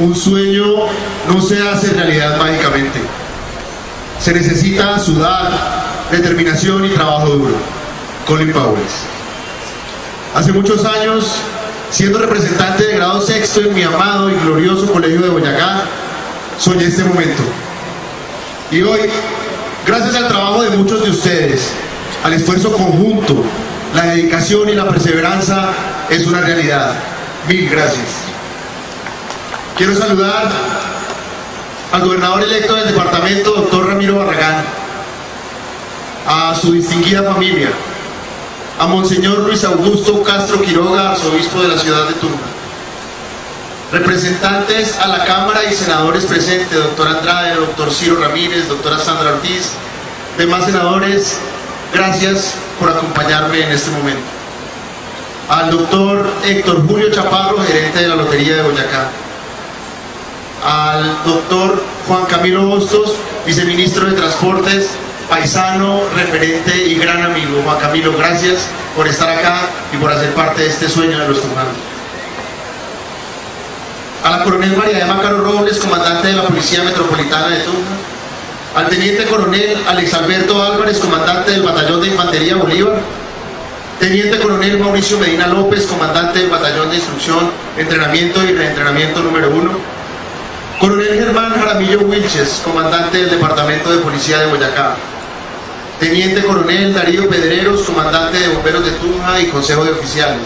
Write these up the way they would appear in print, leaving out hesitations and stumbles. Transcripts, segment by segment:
Un sueño no se hace realidad mágicamente. Se necesita sudar, determinación y trabajo duro. Colin Powell. Hace muchos años, siendo representante de grado sexto en mi amado y glorioso Colegio de Boyacá, soñé este momento. Y hoy, gracias al trabajo de muchos de ustedes, al esfuerzo conjunto, la dedicación y la perseverancia, es una realidad. Mil gracias. Quiero saludar al gobernador electo del departamento, doctor Ramiro Barragán, a su distinguida familia, a monseñor Luis Augusto Castro Quiroga, arzobispo de la ciudad de Tunja, representantes a la Cámara y senadores presentes, doctor Andrade, doctor Ciro Ramírez, doctora Sandra Ortiz, demás senadores, gracias por acompañarme en este momento, al doctor Héctor Julio Chaparro, gerente de la Lotería de Boyacá, al doctor Juan Camilo Bostos, viceministro de Transportes, paisano, referente y gran amigo. Juan Camilo, gracias por estar acá y por hacer parte de este sueño de los tujanos. A la coronel María de Mácaro Robles, comandante de la Policía Metropolitana de Tunja, al teniente coronel Alex Alberto Álvarez, comandante del Batallón de Infantería Bolívar, teniente coronel Mauricio Medina López, comandante del Batallón de Instrucción, Entrenamiento y Reentrenamiento número 1, coronel Germán Jaramillo Wilches, comandante del Departamento de Policía de Boyacá, teniente coronel Darío Pedreros, comandante de Bomberos de Tunja y Consejo de Oficiales,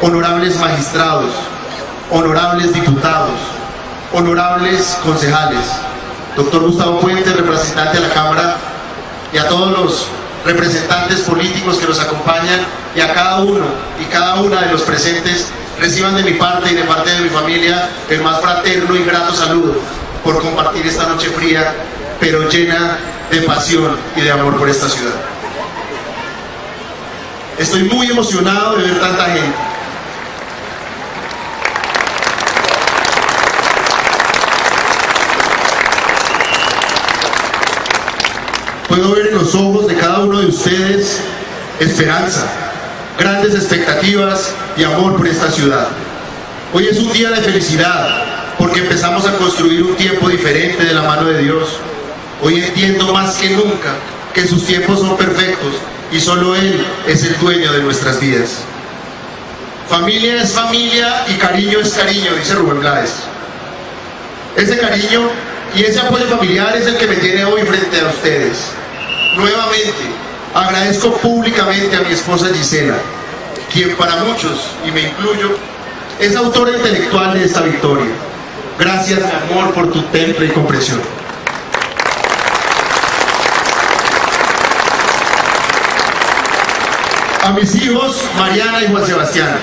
honorables magistrados, honorables diputados, honorables concejales, doctor Gustavo Puente, representante de la Cámara, y a todos los representantes políticos que nos acompañan, y a cada uno y cada una de los presentes, reciban de mi parte y de parte de mi familia el más fraterno y grato saludo por compartir esta noche fría, pero llena de pasión y de amor por esta ciudad. Estoy muy emocionado de ver tanta gente. Puedo ver en los ojos de cada uno de ustedes esperanza, grandes expectativas y amor por esta ciudad. Hoy es un día de felicidad porque empezamos a construir un tiempo diferente de la mano de Dios. Hoy entiendo más que nunca que sus tiempos son perfectos y solo Él es el dueño de nuestras vidas. Familia es familia y cariño es cariño, dice Rubén Blades. Ese cariño y ese apoyo familiar es el que me tiene hoy frente a ustedes. Nuevamente, agradezco públicamente a mi esposa Gisela, quien para muchos, y me incluyo, es autora intelectual de esta victoria. Gracias, mi amor, por tu temple y comprensión. A mis hijos, Mariana y Juan Sebastián,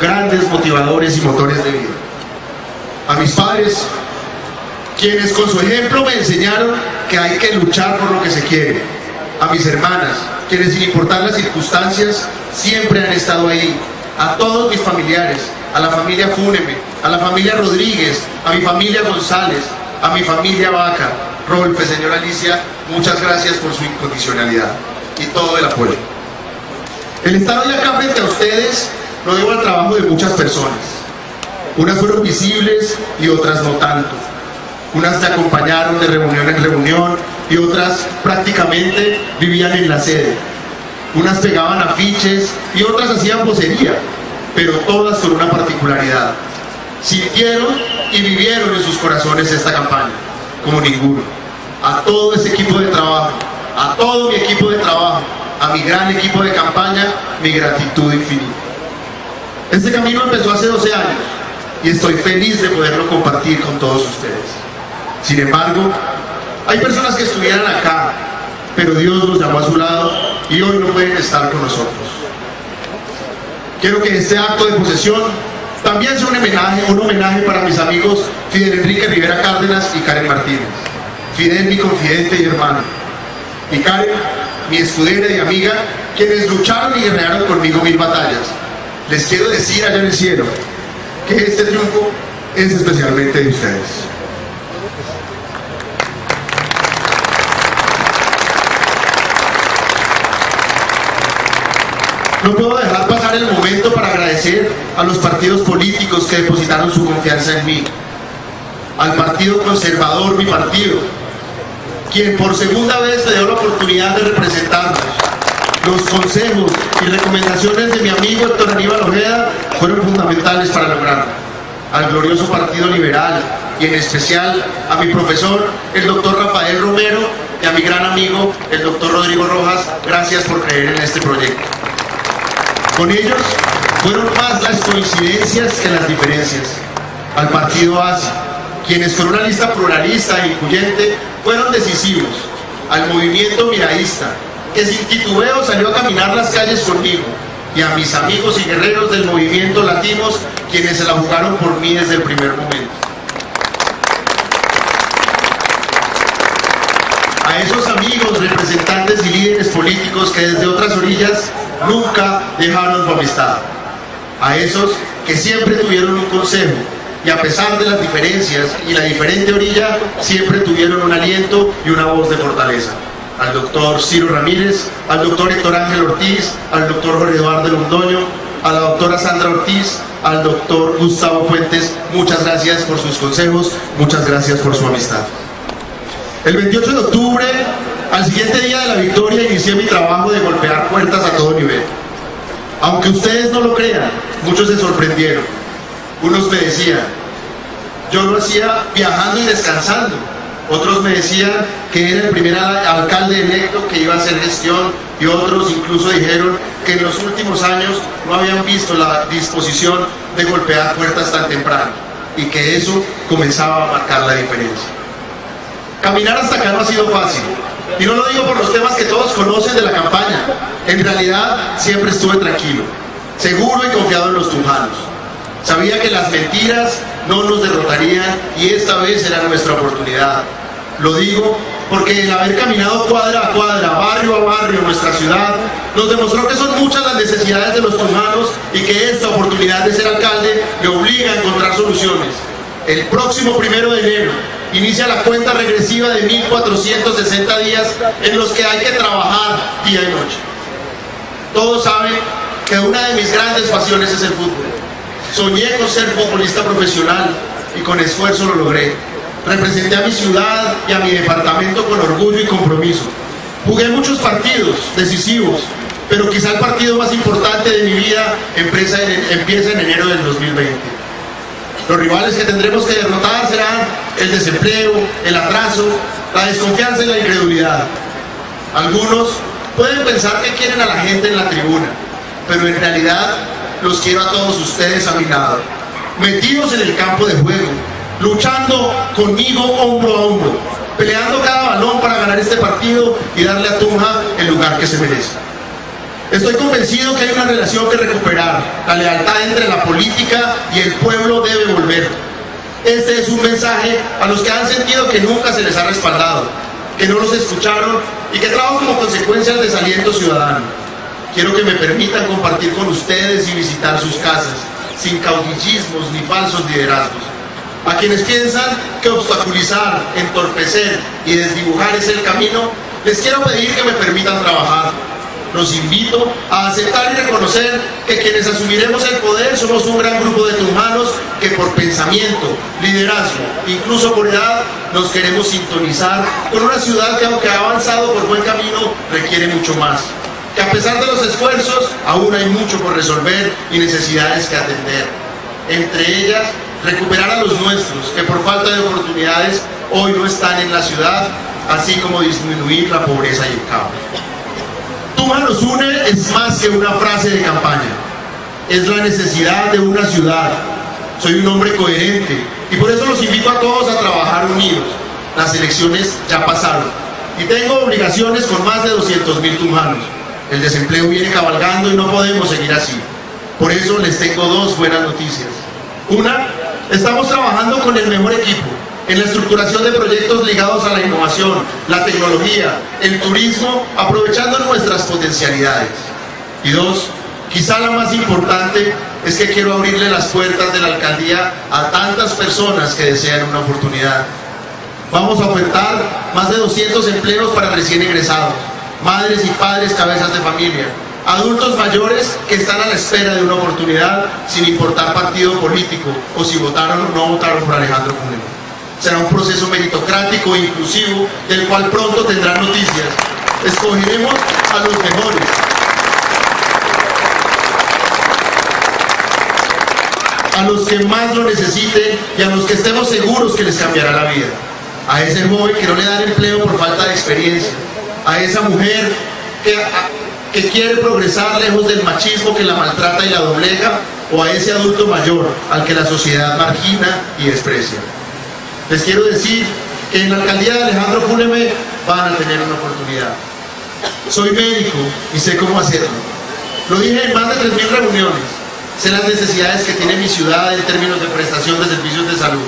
grandes motivadores y motores de vida. A mis padres, quienes con su ejemplo me enseñaron que hay que luchar por lo que se quiere. A mis hermanas, quienes sin importar las circunstancias siempre han estado ahí. A todos mis familiares, a la familia Fúneme, a la familia Rodríguez, a mi familia González, a mi familia Vaca, Rodolfo, señora Alicia, muchas gracias por su incondicionalidad y todo el apoyo. El estar hoy acá frente a ustedes lo debo al trabajo de muchas personas. Unas fueron visibles y otras no tanto. Unas te acompañaron de reunión en reunión y otras prácticamente vivían en la sede. Unas pegaban afiches y otras hacían vocería, pero todas con una particularidad. Sintieron y vivieron en sus corazones esta campaña, como ninguno. A todo ese equipo de trabajo, a todo mi equipo de trabajo, a mi gran equipo de campaña, mi gratitud infinita. Este camino empezó hace 12 años y estoy feliz de poderlo compartir con todos ustedes. Sin embargo, hay personas que estuvieran acá, pero Dios los llamó a su lado y hoy no pueden estar con nosotros. Quiero que este acto de posesión también sea un homenaje para mis amigos Fidel Enrique Rivera Cárdenas y Karen Martínez. Fidel, mi confidente y hermano, y Karen, mi escudera y amiga, quienes lucharon y guerrearon conmigo mil batallas. Les quiero decir allá en el cielo que este triunfo es especialmente de ustedes. No puedo dejar pasar el momento para agradecer agradecer a los partidos políticos que depositaron su confianza en mí. Al Partido Conservador, mi partido, quien por segunda vez me dio la oportunidad de representarnos. Los consejos y recomendaciones de mi amigo Héctor Aníbal Oreda fueron fundamentales para lograrlo. Al glorioso Partido Liberal y en especial a mi profesor, el doctor Rafael Romero, y a mi gran amigo, el doctor Rodrigo Rojas, gracias por creer en este proyecto. Con ellos fueron más las coincidencias que las diferencias. Al Partido ASI, quienes con una lista pluralista e incluyente fueron decisivos. Al movimiento miraísta, que sin titubeo salió a caminar las calles conmigo, y a mis amigos y guerreros del movimiento latinos, quienes se la jugaron por mí desde el primer momento. A esos amigos, representantes y líderes políticos que desde otras orillas nunca dejaron su amistad. A esos que siempre tuvieron un consejo, y a pesar de las diferencias y la diferente orilla, siempre tuvieron un aliento y una voz de fortaleza. Al doctor Ciro Ramírez, al doctor Héctor Ángel Ortiz, al doctor Jorge Eduardo Londoño, a la doctora Sandra Ortiz, al doctor Gustavo Puentes, muchas gracias por sus consejos, muchas gracias por su amistad. El 28 de octubre, al siguiente día de la victoria, inicié mi trabajo de golpear puertas a todo nivel. Aunque ustedes no lo crean, muchos se sorprendieron. Unos me decían, yo lo hacía viajando y descansando. Otros me decían que era el primer alcalde electo que iba a hacer gestión, y otros incluso dijeron que en los últimos años no habían visto la disposición de golpear puertas tan temprano, y que eso comenzaba a marcar la diferencia. Caminar hasta acá no ha sido fácil, y no lo digo por los temas que todos conocen de la campaña. En realidad siempre estuve tranquilo, seguro y confiado en los tunjanos. Sabía que las mentiras no nos derrotarían, y esta vez era nuestra oportunidad. Lo digo porque el haber caminado cuadra a cuadra, barrio a barrio, nuestra ciudad, nos demostró que son muchas las necesidades de los tunjanos, y que esta oportunidad de ser alcalde le obliga a encontrar soluciones. El próximo 1 de enero inicia la cuenta regresiva de 1460 días en los que hay que trabajar día y noche. Todos saben que una de mis grandes pasiones es el fútbol. Soñé con ser futbolista profesional, y con esfuerzo lo logré. Representé a mi ciudad y a mi departamento con orgullo y compromiso. Jugué muchos partidos decisivos, pero quizá el partido más importante de mi vida empieza en enero del 2020. Los rivales que tendremos que derrotar serán el desempleo, el atraso, la desconfianza y la incredulidad. Algunos pueden pensar que quieren a la gente en la tribuna, pero en realidad los quiero a todos ustedes a mi lado, metidos en el campo de juego, luchando conmigo hombro a hombro, peleando cada balón para ganar este partido y darle a Tunja el lugar que se merece. Estoy convencido que hay una relación que recuperar, la lealtad entre la política y el pueblo debe volver. Este es un mensaje a los que han sentido que nunca se les ha respaldado, que no los escucharon y que trajo como consecuencia el desaliento ciudadano. Quiero que me permitan compartir con ustedes y visitar sus casas, sin caudillismos ni falsos liderazgos. A quienes piensan que obstaculizar, entorpecer y desdibujar es el camino, les quiero pedir que me permitan trabajar. Los invito a aceptar y reconocer que quienes asumiremos el poder somos un gran grupo de tunjanos que por pensamiento, liderazgo, incluso por edad, nos queremos sintonizar con una ciudad que, aunque ha avanzado por buen camino, requiere mucho más. Que a pesar de los esfuerzos, aún hay mucho por resolver y necesidades que atender. Entre ellas, recuperar a los nuestros, que por falta de oportunidades hoy no están en la ciudad, así como disminuir la pobreza y el caos. Tunja nos une es más que una frase de campaña. Es la necesidad de una ciudad. Soy un hombre coherente, y por eso los invito a todos a trabajar unidos. Las elecciones ya pasaron, y tengo obligaciones con más de 200.000 tunjanos. El desempleo viene cabalgando y no podemos seguir así. Por eso les tengo dos buenas noticias. Una, estamos trabajando con el mejor equipo en la estructuración de proyectos ligados a la innovación, la tecnología, el turismo, aprovechando nuestras potencialidades. Y dos, quizá la más importante, es que quiero abrirle las puertas de la alcaldía a tantas personas que desean una oportunidad. Vamos a ofertar más de 200 empleos para recién egresados, madres y padres cabezas de familia, Adultos mayores que están a la espera de una oportunidad sin importar partido político o si votaron o no votaron por Alejandro Fúneme. Será un proceso meritocrático e inclusivo del cual pronto tendrán noticias. Escogeremos a los mejores. A los que más lo necesiten y a los que estemos seguros que les cambiará la vida. A ese joven que no le dan empleo por falta de experiencia. A esa mujer que quiere progresar lejos del machismo que la maltrata y la doblega, o a ese adulto mayor al que la sociedad margina y desprecia. Les quiero decir que en la alcaldía de Alejandro Fúneme van a tener una oportunidad. Soy médico y sé cómo hacerlo. Lo dije en más de 3.000 reuniones. Sé las necesidades que tiene mi ciudad en términos de prestación de servicios de salud.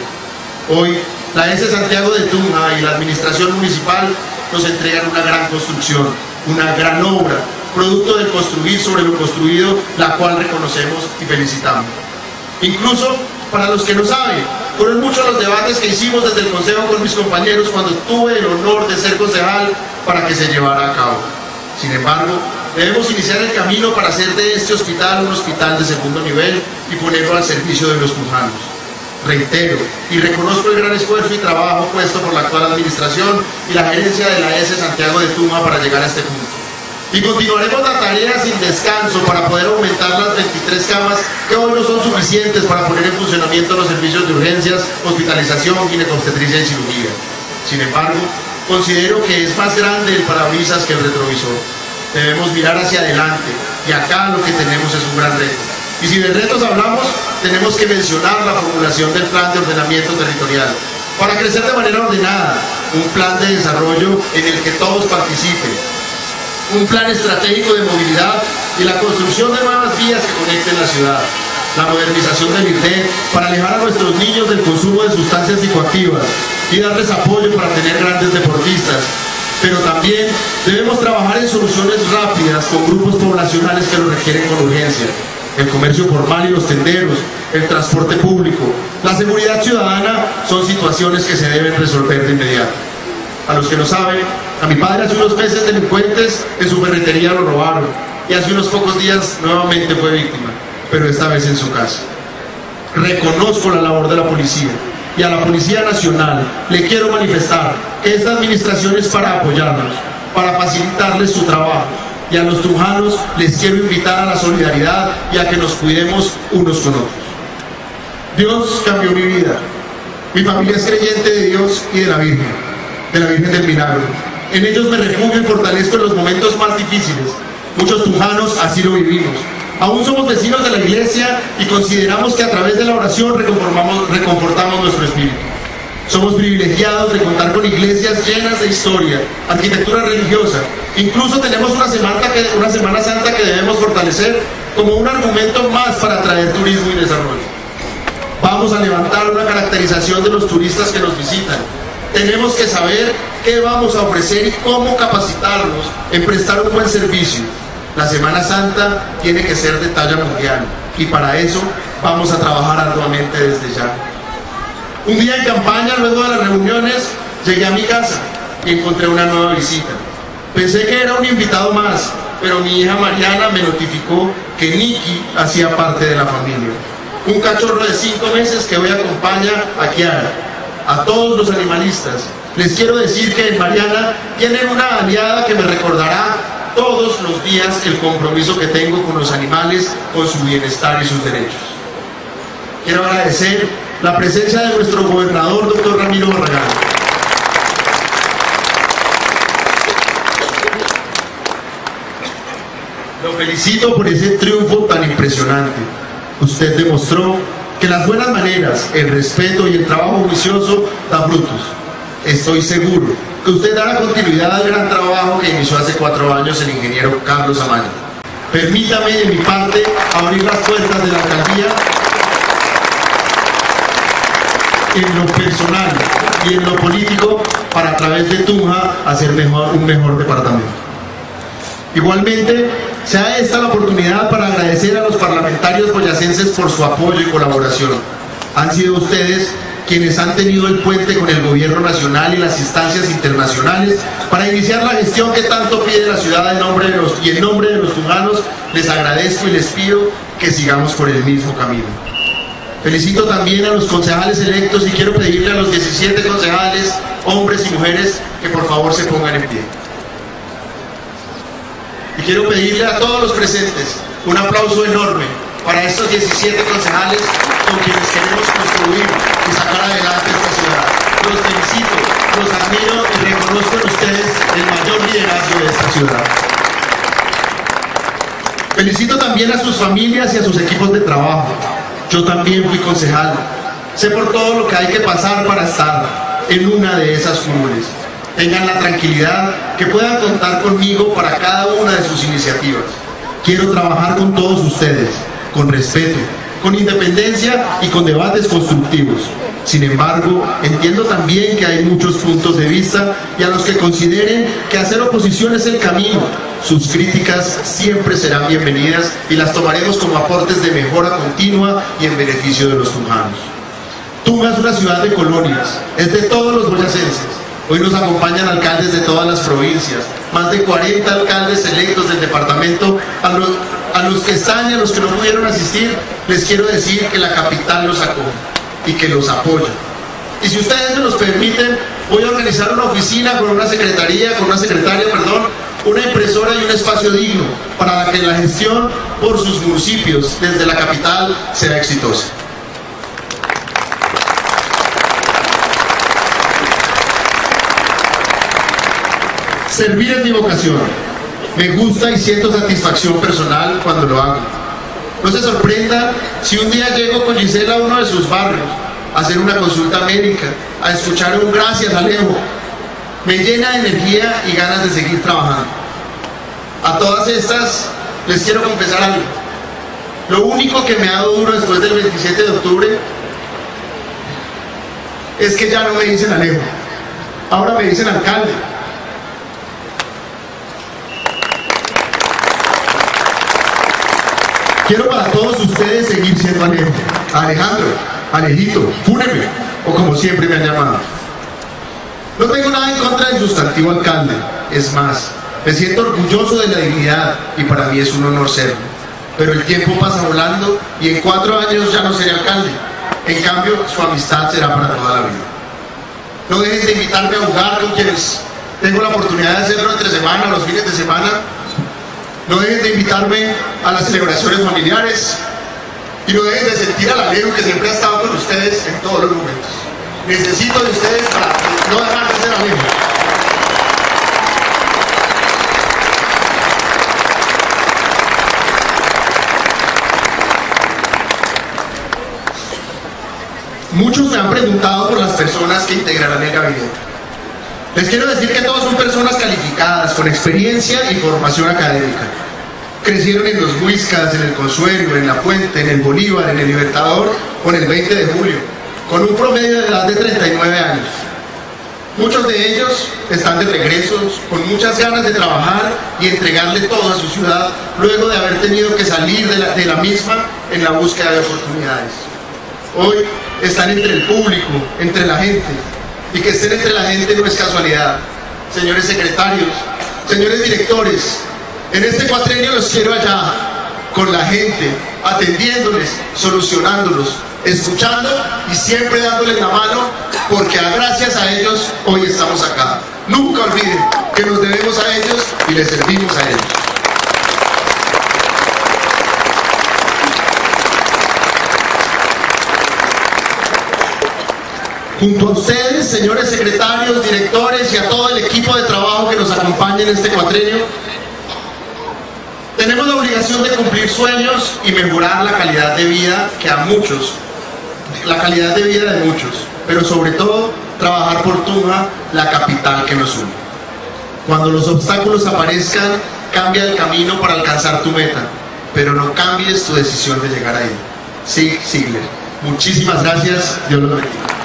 Hoy, la S. Santiago de Tuna y la administración municipal nos entregan una gran construcción, una gran obra, producto de construir sobre lo construido, la cual reconocemos y felicitamos. Incluso, para los que no saben, fueron muchos los debates que hicimos desde el Consejo con mis compañeros cuando tuve el honor de ser concejal para que se llevara a cabo. Sin embargo, debemos iniciar el camino para hacer de este hospital un hospital de segundo nivel y ponerlo al servicio de los tunjanos. Reitero y reconozco el gran esfuerzo y trabajo puesto por la actual administración y la gerencia de la S. Santiago de Tuma para llegar a este punto. Y continuaremos la tarea sin descanso para poder aumentar las 23 camas que hoy no son suficientes para poner en funcionamiento los servicios de urgencias, hospitalización, ginecobstetricia y cirugía. Sin embargo, considero que es más grande el parabrisas que el retrovisor. Debemos mirar hacia adelante y acá lo que tenemos es un gran reto. Y si de retos hablamos, tenemos que mencionar la formulación del plan de ordenamiento territorial para crecer de manera ordenada, un plan de desarrollo en el que todos participen, un plan estratégico de movilidad y la construcción de nuevas vías que conecten la ciudad, la modernización del IRTE para alejar a nuestros niños del consumo de sustancias psicoactivas y darles apoyo para tener grandes deportistas. Pero también debemos trabajar en soluciones rápidas con grupos poblacionales que lo requieren con urgencia. El comercio formal y los tenderos, el transporte público, la seguridad ciudadana son situaciones que se deben resolver de inmediato. A los que no saben, a mi padre hace unos meses delincuentes en su ferretería lo robaron y hace unos pocos días nuevamente fue víctima, pero esta vez en su casa. Reconozco la labor de la policía y a la Policía Nacional le quiero manifestar que esta administración es para apoyarnos, para facilitarles su trabajo. Y a los tunjanos les quiero invitar a la solidaridad y a que nos cuidemos unos con otros. Dios cambió mi vida. Mi familia es creyente de Dios y de la Virgen del Milagro. En ellos me refugio y fortalezco en los momentos más difíciles. Muchos tunjanos así lo vivimos. Aún somos vecinos de la iglesia y consideramos que a través de la oración reconfortamos nuestro espíritu. Somos privilegiados de contar con iglesias llenas de historia, arquitectura religiosa. Incluso tenemos una Semana Santa que debemos fortalecer como un argumento más para atraer turismo y desarrollo. Vamos a levantar una caracterización de los turistas que nos visitan. Tenemos que saber qué vamos a ofrecer y cómo capacitarnos en prestar un buen servicio. La Semana Santa tiene que ser de talla mundial y para eso vamos a trabajar arduamente desde ya. Un día en campaña, luego de las reuniones, llegué a mi casa y encontré una nueva visita. Pensé que era un invitado más, pero mi hija Mariana me notificó que Nicky hacía parte de la familia. Un cachorro de 5 meses que hoy acompaña a Kiara. A todos los animalistas, les quiero decir que en Mariana tienen una aliada que me recordará todos los días el compromiso que tengo con los animales, con su bienestar y sus derechos. Quiero agradecer la presencia de nuestro gobernador, doctor Ramiro Barragán. Lo felicito por ese triunfo tan impresionante. Usted demostró que las buenas maneras, el respeto y el trabajo juicioso dan frutos. Estoy seguro que usted dará continuidad al gran trabajo que inició hace 4 años el ingeniero Carlos Amaya. Permítame de mi parte abrir las puertas de la alcaldía en lo personal y en lo político para a través de Tunja hacer un mejor departamento. Igualmente, sea esta la oportunidad para agradecer a los parlamentarios boyacenses por su apoyo y colaboración. Han sido ustedes quienes han tenido el puente con el gobierno nacional y las instancias internacionales para iniciar la gestión que tanto pide la ciudad en nombre de los tunjanos. Les agradezco y les pido que sigamos por el mismo camino. Felicito también a los concejales electos y quiero pedirle a los 17 concejales, hombres y mujeres, que por favor se pongan en pie. Y quiero pedirle a todos los presentes un aplauso enorme para estos 17 concejales con quienes queremos construir y sacar adelante esta ciudad. Los felicito, los admiro y reconozco en ustedes el mayor liderazgo de esta ciudad. Felicito también a sus familias y a sus equipos de trabajo. Yo también fui concejal. Sé por todo lo que hay que pasar para estar en una de esas cumbres. Tengan la tranquilidad que puedan contar conmigo para cada una de sus iniciativas. Quiero trabajar con todos ustedes, con respeto, con independencia y con debates constructivos. Sin embargo, entiendo también que hay muchos puntos de vista y a los que consideren que hacer oposición es el camino. Sus críticas siempre serán bienvenidas y las tomaremos como aportes de mejora continua y en beneficio de los tunjanos. Tunja es una ciudad de colonias, es de todos los boyacenses. Hoy nos acompañan alcaldes de todas las provincias, más de 40 alcaldes electos del departamento. A los que están y a los que no pudieron asistir, les quiero decir que la capital los acoge y que los apoya. Y si ustedes me los permiten, voy a organizar una oficina con una secretaria, una impresora y un espacio digno para que la gestión por sus municipios desde la capital sea exitosa. Servir es mi vocación. Me gusta y siento satisfacción personal cuando lo hago. No se sorprenda si un día llego con Gisela a uno de sus barrios a hacer una consulta médica, a escuchar un gracias Alejo. Me llena de energía y ganas de seguir trabajando. A todas estas les quiero confesar algo. Lo único que me ha dado duro después del 27 de octubre es que ya no me dicen Alejo. Ahora me dicen alcalde. Quiero para todos ustedes seguir siendo Alejo, Alejandro, Alejito, Fúneme, o como siempre me han llamado. No tengo nada en contra del sustantivo alcalde, es más, me siento orgulloso de la dignidad y para mí es un honor serlo. Pero el tiempo pasa volando y en 4 años ya no seré alcalde, en cambio su amistad será para toda la vida. No dejen de invitarme a jugar con quienes tengo la oportunidad de hacerlo entre semana, los fines de semana. No dejen de invitarme a las celebraciones familiares y no dejen de sentir al Alejo que siempre ha estado con ustedes en todos los momentos. Necesito de ustedes para no dejar de ser Alejo. Muchos me han preguntado por las personas que integrarán el gabinete. Les quiero decir que todos son personas calificadas, con experiencia y formación académica. Crecieron en los Huiscas, en el Consuelo, en la Puente, en el Bolívar, en el Libertador o en el 20 de julio, con un promedio de edad de 39 años. Muchos de ellos están de regresos, con muchas ganas de trabajar y entregarle todo a su ciudad, luego de haber tenido que salir de la misma en la búsqueda de oportunidades. Hoy están entre el público, entre la gente. Y que estén entre la gente no es casualidad. Señores secretarios, señores directores, en este cuatrienio los quiero allá, con la gente, atendiéndoles, solucionándolos, escuchando y siempre dándoles la mano, porque gracias a ellos hoy estamos acá. Nunca olviden que nos debemos a ellos y les servimos a ellos. Junto a ustedes, señores secretarios, directores y a todo el equipo de trabajo que nos acompaña en este cuatrienio, tenemos la obligación de cumplir sueños y mejorar la calidad de vida de muchos, pero sobre todo trabajar por Tunja, la capital que nos une. Cuando los obstáculos aparezcan, cambia el camino para alcanzar tu meta, pero no cambies tu decisión de llegar ahí. Sí, Sigler. Muchísimas gracias. Dios los bendiga.